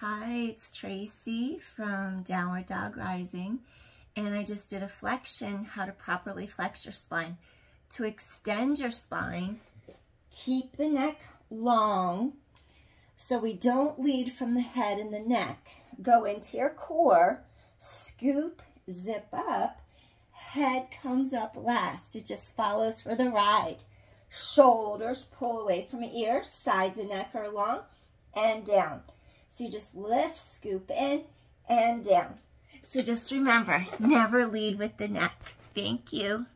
Hi, it's Traci from Downward Dog Rising, and I just did a flexion, how to properly flex your spine. To extend your spine, keep the neck long so we don't lead from the head and the neck. Go into your core, scoop, zip up, head comes up last. It just follows for the ride. Shoulders pull away from ears, sides and neck are long, and down. So you just lift, scoop in, and down. So just remember, never lead with the neck. Thank you.